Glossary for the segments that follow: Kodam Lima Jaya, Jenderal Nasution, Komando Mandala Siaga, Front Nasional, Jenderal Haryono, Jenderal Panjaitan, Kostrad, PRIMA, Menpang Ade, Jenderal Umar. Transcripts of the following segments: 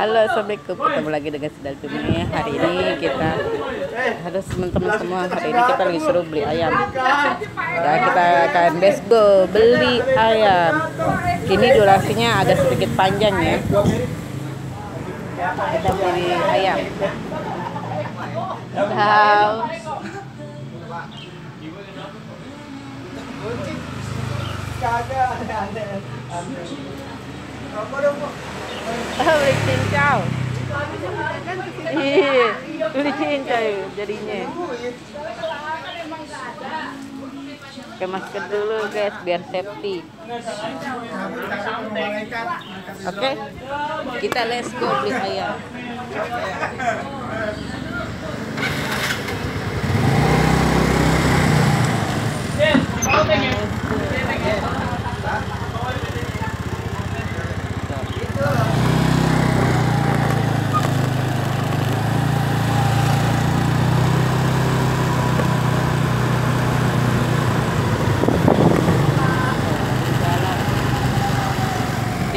Halo, assalamualaikum. Ketemu lagi dengan Sidal Pima. Hari ini kita harus teman-teman semua. Hari ini kita lagi suruh beli ayam. Nah, kita akan besgo beli ayam. Ini durasinya agak sedikit panjang ya. Kita beli ayam. Halo. Beli cincau. Iya, beli cincau jadinya. Pakai masker dulu guys biar safety. Oke. Kita let's go beli ayam.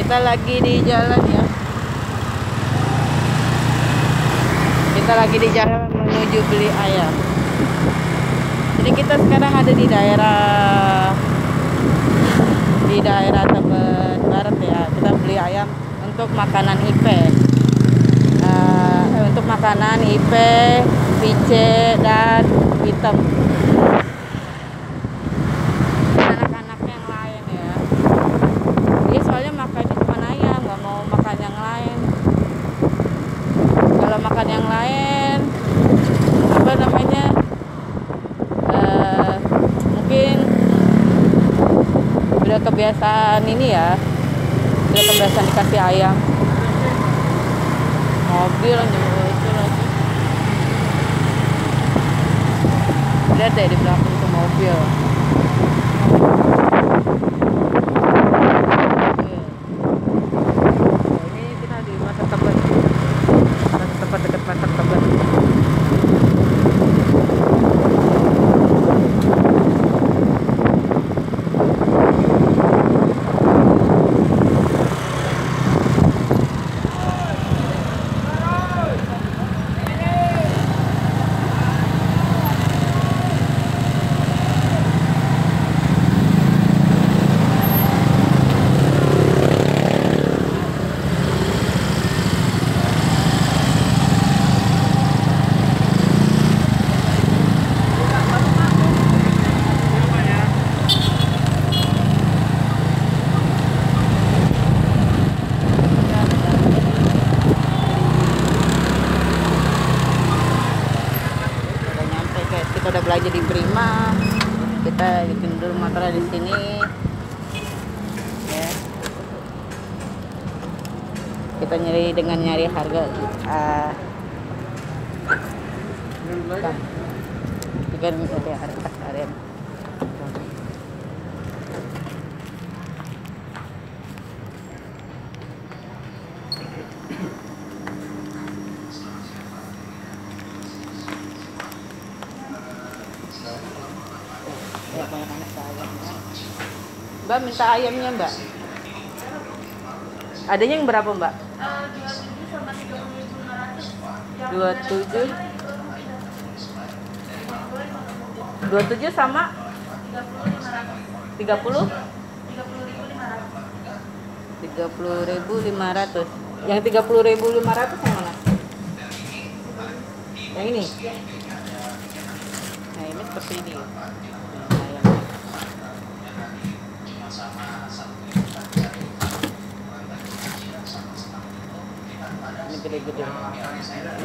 Kita lagi di jalan ya. Kita lagi di jalan menuju beli ayam. Jadi kita sekarang ada di daerah Tebet Barat ya. Kita beli ayam untuk makanan IP, pice dan hitam. Kebiasaan ini ya, udah kebiasaan dikasih ayam. Mobil lucu lagi. Lihat deh di belakang tuh mobil. Ini kita di masa tempat dekat pasar Tebet. Kita udah belajar di Prima, kita bikin dulu motornya di sini. Ya. Kita nyari dengan nyari harga. Harga harian. Mbak minta ayamnya mbak. Adanya yang berapa mbak? 27 sama 30? 30.500. Yang 30.500 yang mana? Yang ini. Nah ini seperti ini. Ini gede-gede.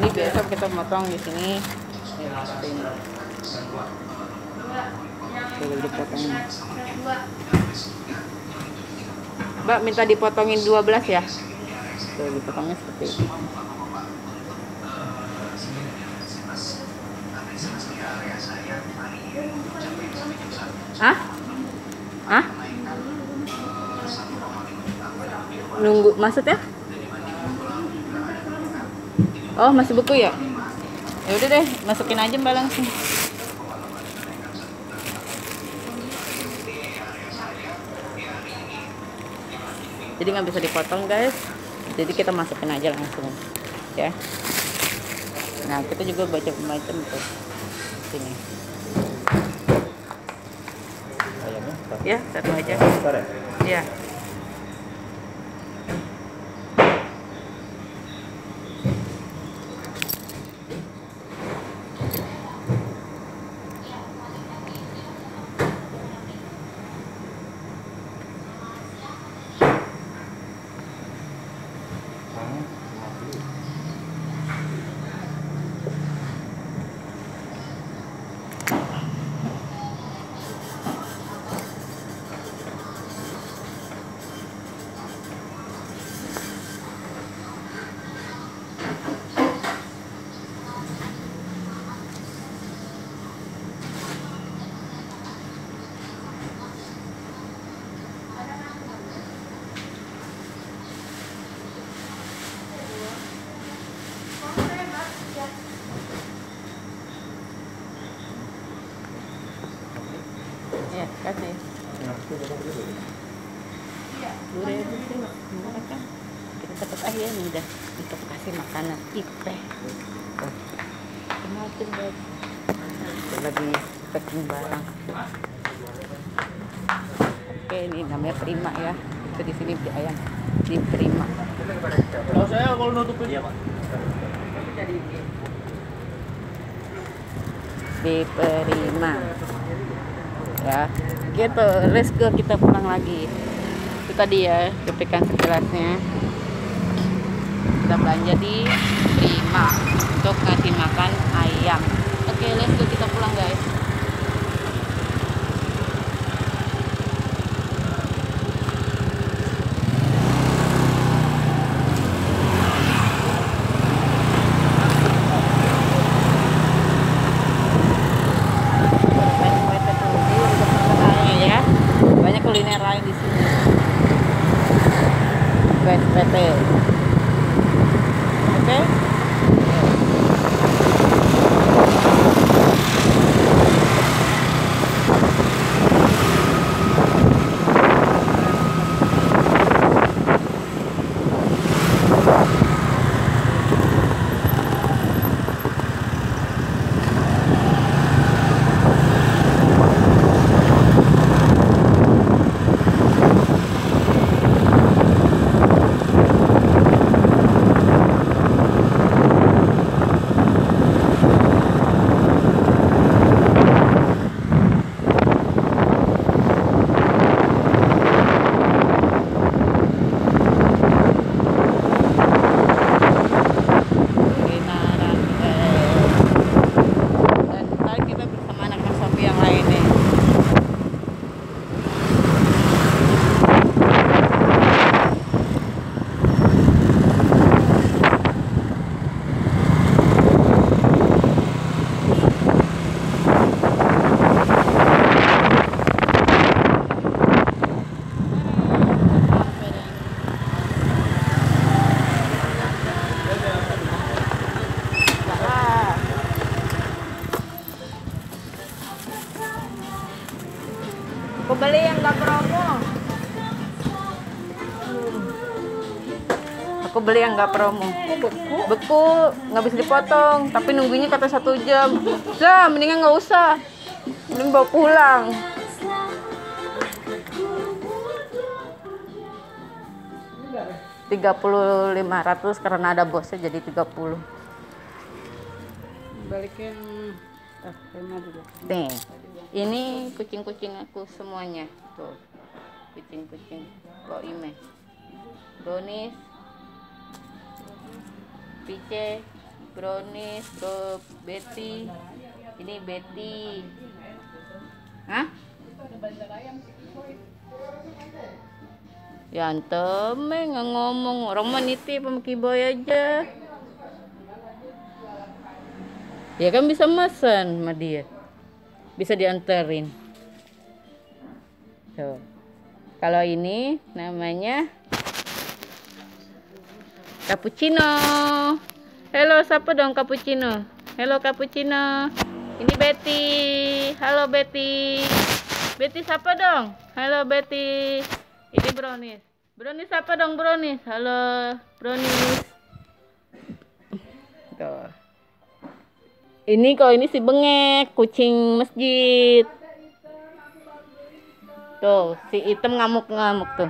Ini biasa kita motong di sini. Ini seperti ini. Gede potongnya. Mbak minta dipotongin 12 ya. Tuh dipotongnya seperti ini. Hah? Nunggu maksudnya? Oh masih beku ya? Ya udah deh masukin aja mbak langsung. Jadi nggak bisa dipotong guys. jadi kita masukin aja langsung ya. Nah kita juga baca tuh sini ya, satu aja ya. Kasih. Iya. Kita tetap aja nih udah kita kasih makanan ipeh. Semakin lagi packing barang. Oke, ini namanya Prima ya. Itu di sini beli ayam di Prima. Kalau saya kalau nutupin ya Pak. Di Prima. Ya gitu, let's go, kita pulang lagi. Itu tadi ya ketikan sekilasnya, kita belanja di Prima untuk ngasih makan ayam. Oke, let's go, kita pulang guys. Beli yang gak promo. Aku beli yang gak promo. Beku, gak bisa dipotong. Tapi nunggunya kata 1 jam. Lah, mendingan gak usah. Mending bawa pulang. Rp3.500 karena ada bosnya jadi 30. Balikin. Nih, ini kucing-kucing aku semuanya tuh, kucing-kucing Boime, Brownies, Pice, Brownies, Bro Betty, ini Betty, ya temen nggak ngomong, orang mah nitip sama Kiboy aja. Ya kan bisa mesen sama dia, bisa dianterin. Tuh, kalau ini namanya cappuccino. Halo, siapa dong cappuccino? Halo cappuccino. Ini Betty. Halo Betty. Betty siapa dong? Halo Betty. Ini Brownies. Brownies apa dong brownies? Halo brownies. Tuh. Ini kalau ini si bengek, kucing masjid. Tuh, si item ngamuk-ngamuk tuh.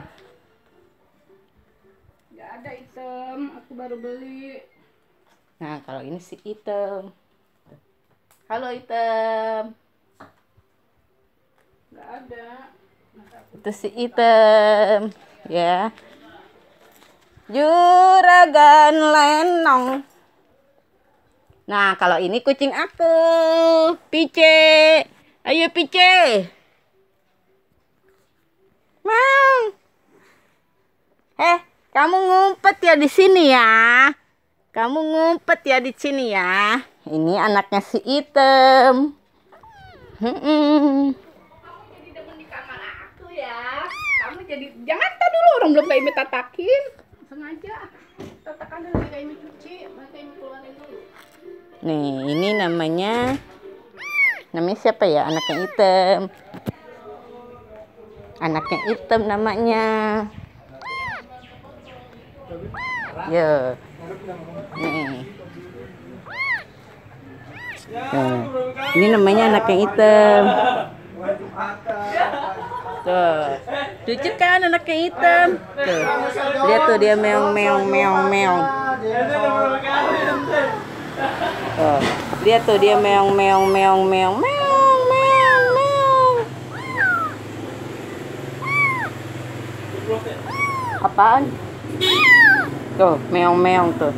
Gak ada item, aku baru beli. Nah, kalau ini si item. Halo item. Gak ada. Itu si item ya. Juragan Lenong. Nah, kalau ini kucing aku, Pice. Ayo Pice. Mau. Kamu ngumpet ya di sini ya. Kamu ngumpet ya di sini ya. Ini anaknya si item. Jadi jangan tahu dulu, orang belum kayak Imi tatakin. Sengaja tatakan dulu kayak Imi cuci, maka Imi keluarin dulu. Nih, ini namanya siapa ya? Anaknya item. Anaknya item namanya. Yo. Nih. Nah, ini namanya anaknya item. Tuh, lucu kan anaknya hitam. Tuh, lihat tuh dia meong-meong. Tuh, lihat tuh dia meong. Apaan? Tuh, meong tuh.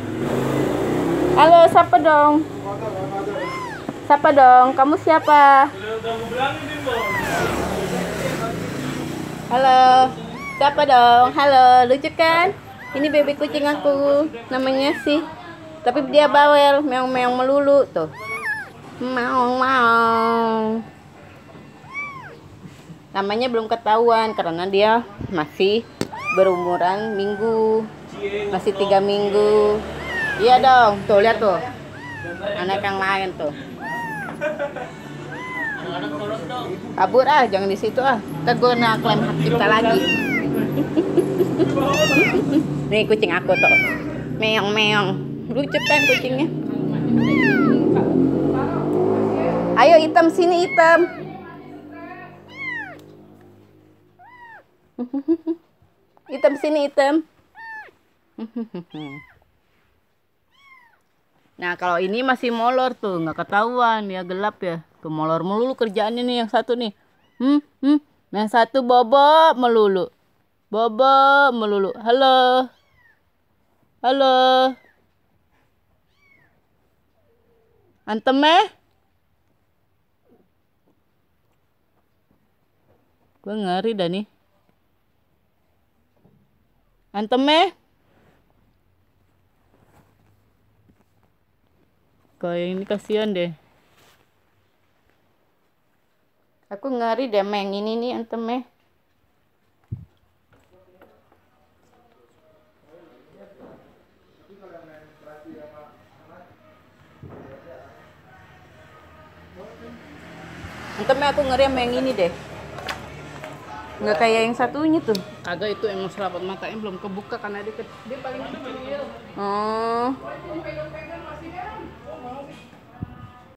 Halo, siapa dong? Siapa dong? Kamu siapa? Halo, siapa dong? Halo, lucu kan? Ini bebek kucing aku, namanya sih. Tapi dia bawel, meong-meong melulu tuh. Meong-meong. Namanya belum ketahuan karena dia masih berumuran minggu, masih 3 minggu. Iya dong, tuh lihat tuh, anak yang lain tuh. Kabur ah, jangan di situ ah. Ntar gue nak klaim hak cipta lagi. Nih kucing aku tuh. Meong-meong. Lucu kan kucingnya. Ayo item sini item. Item sini item. Nah, kalau ini masih molor tuh, nggak ketahuan ya, gelap ya. Tuh molor melulu kerjaannya nih yang satu nih. Yang satu bobok melulu. Bobok melulu. Halo. Halo. Antem Gue ngeri dah nih. Antem Kayak ini kasihan deh. Aku ngeri deh meng ini nih antemnya. Antemnya aku ngeri meng ini deh. Nggak kayak yang satunya tuh. Kagak, itu emang serapat matanya belum kebuka karena dia paling kecil. Oh.